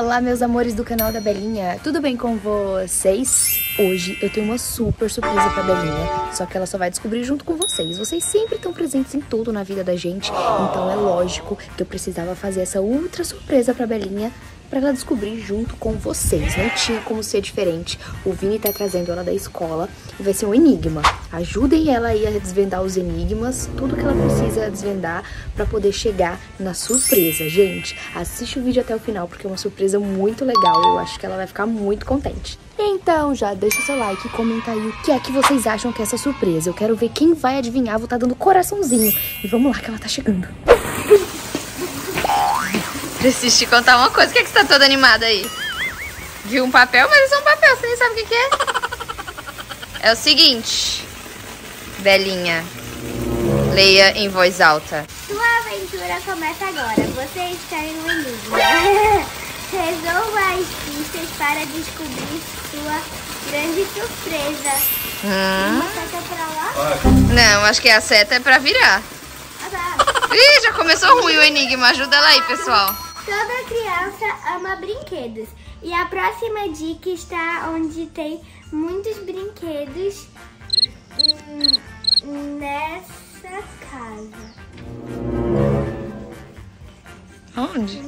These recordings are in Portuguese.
Olá, meus amores do canal da Belinha, tudo bem com vocês? Hoje eu tenho uma super surpresa pra Belinha, só que ela só vai descobrir junto com vocês. Vocês sempre estão presentes em tudo na vida da gente, então é lógico que eu precisava fazer essa ultra surpresa pra Belinha, pra ela descobrir junto com vocês. Não tinha como ser diferente. O Vini tá trazendo ela da escola e vai ser um enigma. Ajudem ela aí a desvendar os enigmas, tudo que ela precisa desvendar pra poder chegar na surpresa. Gente, assiste o vídeo até o final, porque é uma surpresa muito legal. Eu acho que ela vai ficar muito contente. Então já deixa o seu like e comenta aí o que é que vocês acham que é essa surpresa. Eu quero ver quem vai adivinhar. Vou tá dando coraçãozinho. E vamos lá que ela tá chegando. Preciso te contar uma coisa. O que é que você tá toda animada aí? Viu um papel? Mas isso é um papel. Você nem sabe o que é. É o seguinte, Belinha, leia em voz alta. Sua aventura começa agora. Você está em um enigma. Resolva as pistas para descobrir sua grande surpresa. Uma seta pra lá? Não, acho que a seta é pra virar. Ah, tá. Ih, já começou ruim o enigma. Ajuda ela aí, pessoal. Toda criança ama brinquedos. E a próxima dica está onde tem muitos brinquedos nessa casa. Onde?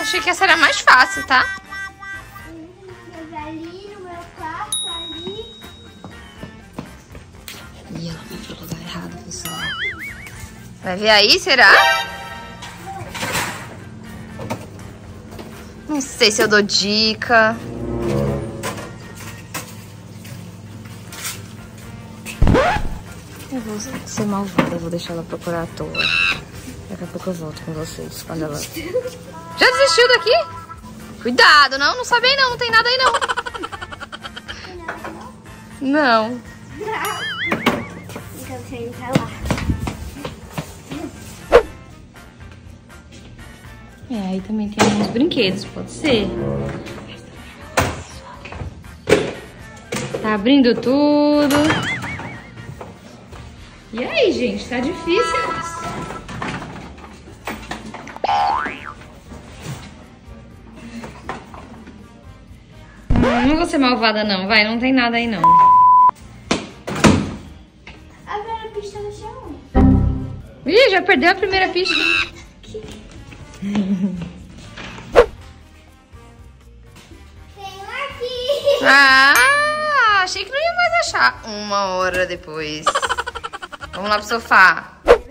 Achei que essa era mais fácil, tá? Mas ali no meu quarto, ali. E ela vai pro lugar errado, pessoal. Vai ver aí, será? Não sei se eu dou dica. Eu vou ser malvada, eu vou deixar ela procurar à toa. Daqui a pouco eu volto com vocês. Olha lá. Já desistiu daqui? Cuidado, não sabe aí não, não tem nada aí não. Não. Então você vai lá. É, aí também tem alguns brinquedos, pode ser? Tá abrindo tudo. E aí, gente? Tá difícil. Não vou ser malvada, não. Vai, não tem nada aí, não. A primeira pista no chão. Ih, já perdeu a primeira pista. Ah, achei que não ia mais achar. Uma hora depois. Vamos lá pro sofá. O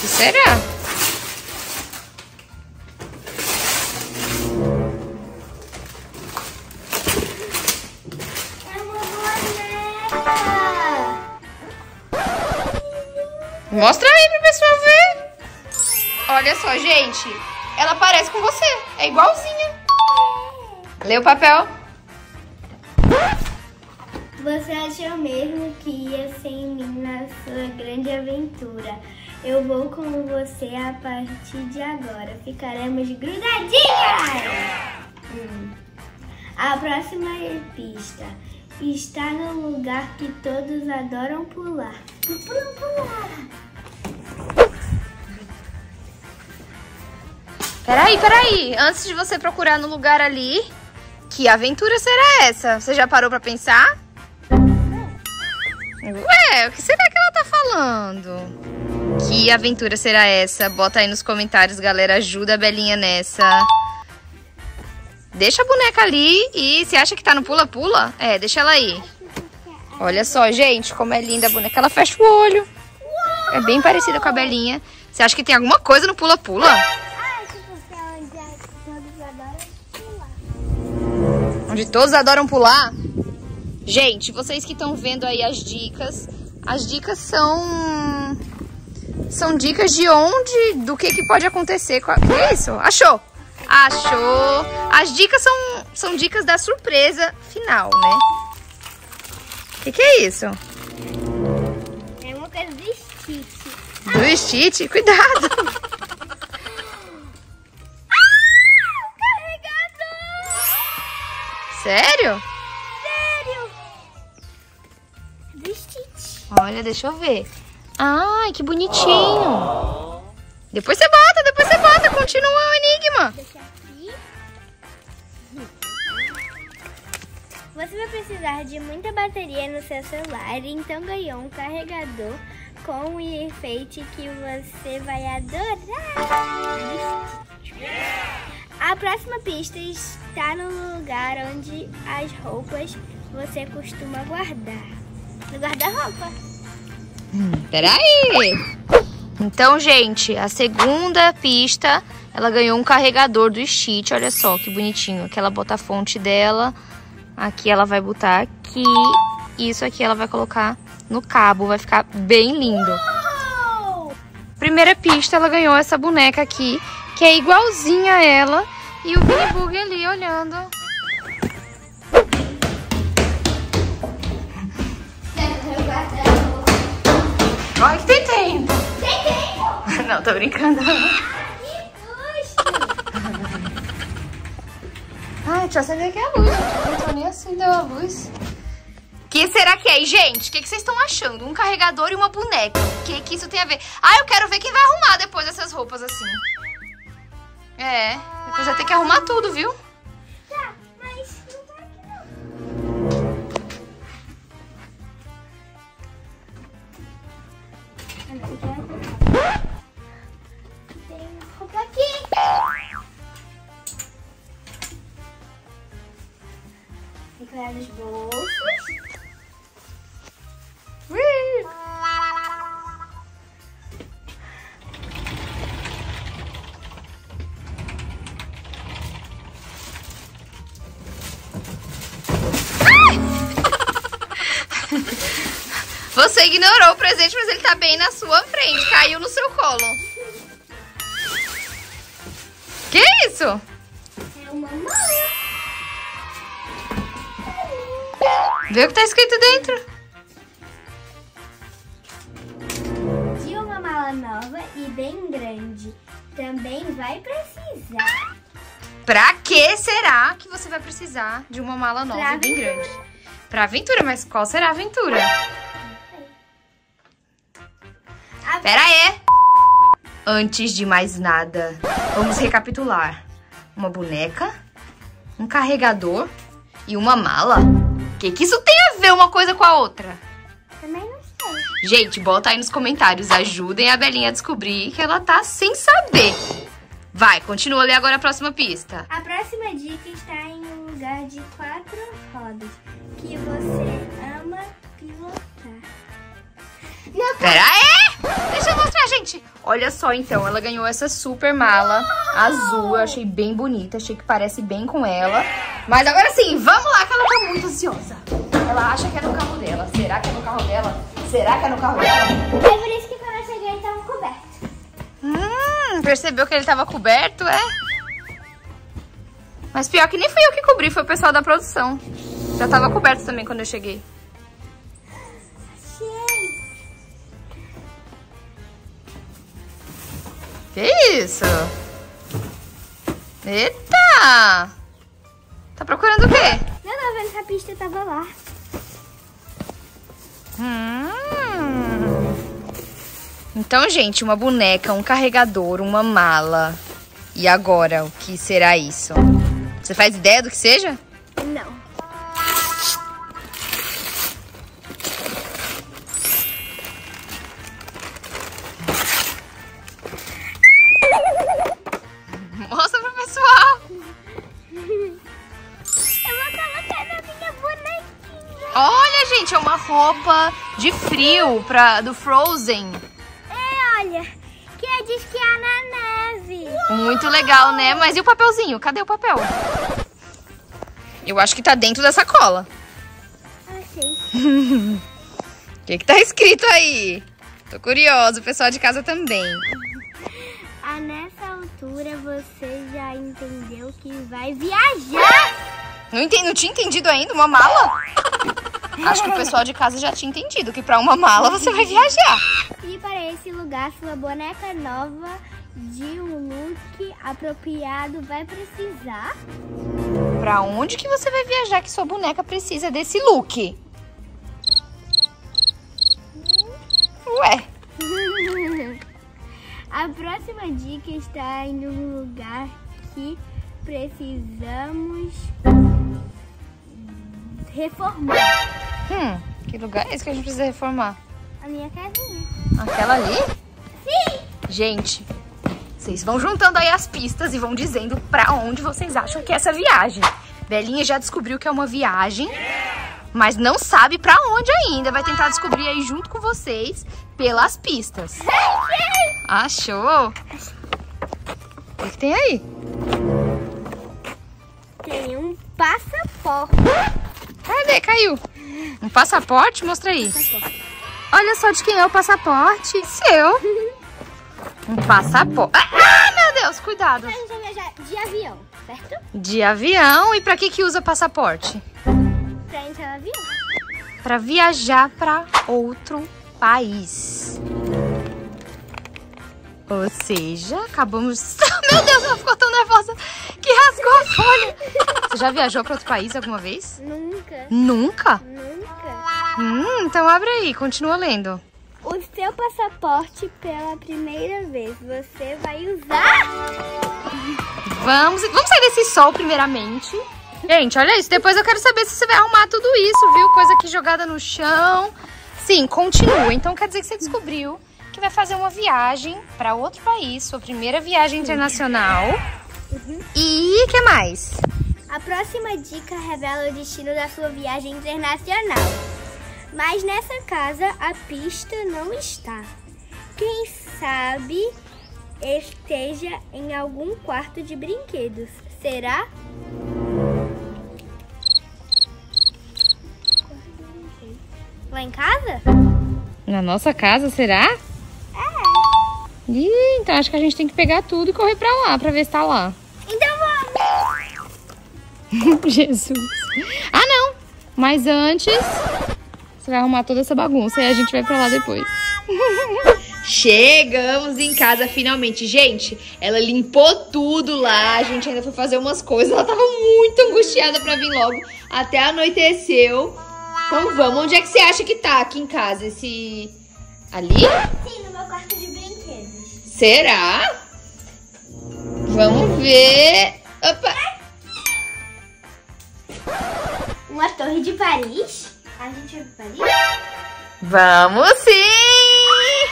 que será? Mostra aí pra pessoa ver. Olha só, gente. Ela parece com você. É igualzinha. Lê o papel. Você achou mesmo que ia sem mim na sua grande aventura. Eu vou com você a partir de agora. Ficaremos grudadinhas. A próxima pista está no lugar que todos adoram pular. Pular. Peraí. Antes de você procurar no lugar ali, que aventura será essa? Você já parou pra pensar? Ué, o que será que ela tá falando? Que aventura será essa? Bota aí nos comentários, galera. Ajuda a Belinha nessa. Deixa a boneca ali e se acha que tá no pula-pula? É, deixa ela aí. Olha só, gente, como é linda a boneca. Ela fecha o olho. É bem parecida com a Belinha. Você acha que tem alguma coisa no pula-pula? Onde todos adoram pular. Gente, vocês que estão vendo aí as dicas são dicas de onde, do que pode acontecer. Que é isso? Achou? Achou. As dicas são dicas da surpresa final, né? Que é isso? É uma coisa do Stitch. Do Stitch? Cuidado! Sério? Do Stitch. Olha, deixa eu ver. Ai, que bonitinho. Depois você bota. Continua o enigma. Você vai precisar de muita bateria no seu celular, então ganhou um carregador com um enfeite que você vai adorar. A próxima pista está no lugar onde as roupas você costuma guardar. No guarda-roupa. Peraí! Então, gente, a segunda pista, ela ganhou um carregador do Stitch. Olha só que bonitinho. Aqui ela bota a fonte dela. Aqui ela vai botar aqui. Isso aqui ela vai colocar no cabo. Vai ficar bem lindo. Uou! Primeira pista, ela ganhou essa boneca aqui, que é igualzinha a ela. E o Vini Bug ali olhando. Olha que tem tempo. Tem tempo? Não, tô brincando. Ai, deixa eu saber que é a luz. Eu tô nem assim, deu a luz. O que será que é? E, gente, o que vocês estão achando? Um carregador e uma boneca. O que isso tem a ver? Ah, eu quero ver quem vai arrumar depois essas roupas assim. É, depois vai ter que arrumar tudo, viu? Tá, mas não tá aqui não. Tem roupa aqui. Encarar os bolsos. Você ignorou o presente, mas ele tá bem na sua frente. Caiu no seu colo. Que isso? É uma mãe. Vê o que tá escrito dentro. De uma mala nova e bem grande. Também vai precisar. Pra que será que você vai precisar de uma mala nova pra e bem aventura. Grande? Pra aventura, mas qual será a aventura? Pera aí. Antes de mais nada, vamos recapitular. Uma boneca, um carregador e uma mala. O que isso tem a ver uma coisa com a outra? Também não sei. Gente, bota aí nos comentários. Ajudem a Belinha a descobrir que ela tá sem saber. Vai, continua a ler agora a próxima pista. A próxima dica está em um lugar de 4 rodas que você ama pilotar. Não, pera aí! Deixa eu mostrar, gente. Olha só, então. Ela ganhou essa super mala azul. Eu achei bem bonita. Achei que parece bem com ela. Mas agora sim, vamos lá, que ela tá muito ansiosa. Ela acha que é no carro dela. Será que é no carro dela? Será que é no carro dela? É por isso que quando eu cheguei ele tava coberto. Percebeu que ele tava coberto, é? Mas pior que nem fui eu que cobri, foi o pessoal da produção. Já tava coberto também quando eu cheguei. Que isso? Eita! Tá procurando o quê? Eu tava vendo que a pista tava lá. Então, gente, uma boneca, um carregador, uma mala. E agora, o que será isso? Você faz ideia do que seja? Não. É uma roupa de frio do Frozen. É, olha, que eu disse que é na neve. Muito legal, né? Mas e o papelzinho? Cadê o papel? Eu acho que tá dentro da sacola. Ah, sim. O que tá escrito aí? Tô curiosa, o pessoal de casa também. Ah, nessa altura você já entendeu que vai viajar. Não tinha entendido ainda? Uma mala? Acho que o pessoal de casa já tinha entendido que pra uma mala você vai viajar. E para esse lugar, sua boneca nova de um look apropriado vai precisar. Pra onde que você vai viajar que sua boneca precisa desse look? A próxima dica está em um lugar que precisamos reformar. Que lugar é esse que a gente precisa reformar? A minha casinha. Aquela ali? Sim! Gente, vocês vão juntando aí as pistas e vão dizendo pra onde vocês acham que é essa viagem. Belinha já descobriu que é uma viagem, mas não sabe pra onde ainda. Vai tentar descobrir aí junto com vocês pelas pistas. Achou? O que tem aí? Tem um passaporte. Cadê? Caiu. Um passaporte? Mostra aí. Passaporte. Olha só de quem é o passaporte. Seu. Um passaporte. Ah, meu Deus, cuidado. De avião, certo? De avião. E pra que usa passaporte? Pra entrar no avião. Pra viajar pra outro país. Ou seja, acabamos... Meu Deus, ela ficou tão nervosa que rasgou a folha. Você já viajou para outro país alguma vez? Nunca. Nunca? Nunca. Então abre aí, continua lendo. O seu passaporte pela primeira vez, você vai usar... Vamos sair desse sol primeiramente. Gente, olha isso. Depois eu quero saber se você vai arrumar tudo isso, viu? Coisa aqui jogada no chão. Sim, continua. Então quer dizer que você descobriu que vai fazer uma viagem para outro país, sua primeira viagem internacional. E o que mais? A próxima dica revela o destino da sua viagem internacional. Mas nessa casa a pista não está. Quem sabe esteja em algum quarto de brinquedos. Será? Lá em casa? Na nossa casa, será? Ih, então acho que a gente tem que pegar tudo e correr pra lá, pra ver se tá lá. Então vamos! Jesus! Ah, não! Mas antes, você vai arrumar toda essa bagunça e a gente vai pra lá depois. Chegamos em casa finalmente. Gente, ela limpou tudo lá, a gente ainda foi fazer umas coisas. Ela tava muito angustiada pra vir logo. Até anoiteceu. Então vamos, onde é que você acha que tá aqui em casa? Esse... ali? Sim, no meu quarto de brinquedos. Será? Vamos ver... Opa! Uma torre de Paris? A gente vai para Paris? Vamos sim!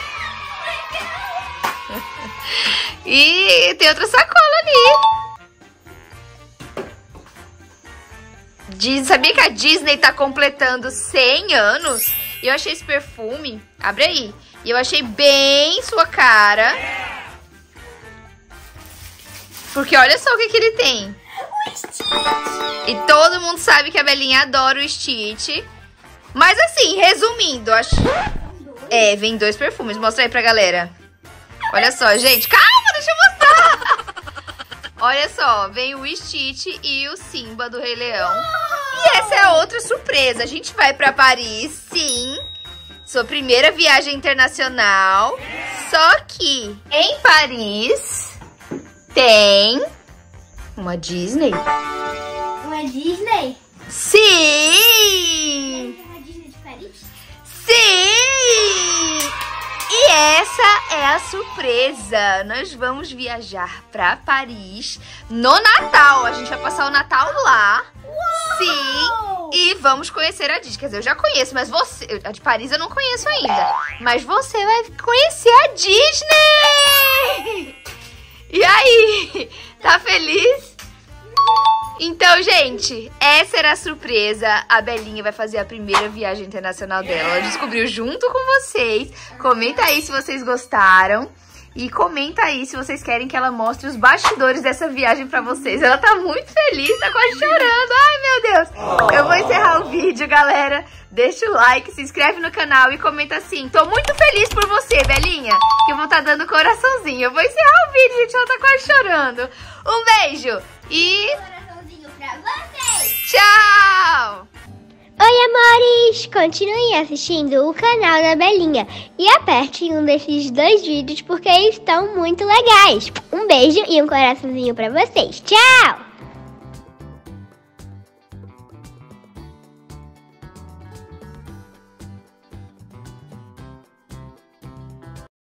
E tem outra sacola ali. Sabia que a Disney tá completando 100 anos? E eu achei esse perfume... Abre aí. E eu achei bem sua cara. Porque olha só o que ele tem. O Stitch. E todo mundo sabe que a Belinha adora o Stitch. Mas assim, resumindo. Acho... É, vem dois perfumes. Mostra aí pra galera. Olha só, gente. Calma, deixa eu mostrar. Olha só, vem o Stitch e o Simba do Rei Leão. E essa é outra surpresa. A gente vai pra Paris, sim. Sua primeira viagem internacional, só que em Paris tem uma Disney. Uma Disney? Sim! Tem uma Disney de Paris? Sim! E essa é a surpresa. Nós vamos viajar para Paris no Natal. A gente vai passar o Natal lá. Uou! Sim! E vamos conhecer a Disney. Quer dizer, eu já conheço, mas você... A de Paris eu não conheço ainda. Mas você vai conhecer a Disney! E aí? Tá feliz? Então, gente, essa era a surpresa. A Belinha vai fazer a primeira viagem internacional dela. Ela descobriu junto com vocês. Comenta aí se vocês gostaram. E comenta aí se vocês querem que ela mostre os bastidores dessa viagem pra vocês. Ela tá muito feliz, tá quase chorando. Ai, meu Deus. Eu vou encerrar o vídeo, galera. Deixa o like, se inscreve no canal e comenta assim. Tô muito feliz por você, Belinha. Que eu vou estar dando coraçãozinho. Eu vou encerrar o vídeo, gente. Ela tá quase chorando. Um beijo e... coraçãozinho pra vocês. Tchau. Oi, amores! Continuem assistindo o canal da Belinha e apertem um desses dois vídeos porque eles estão muito legais. Um beijo e um coraçãozinho pra vocês. Tchau!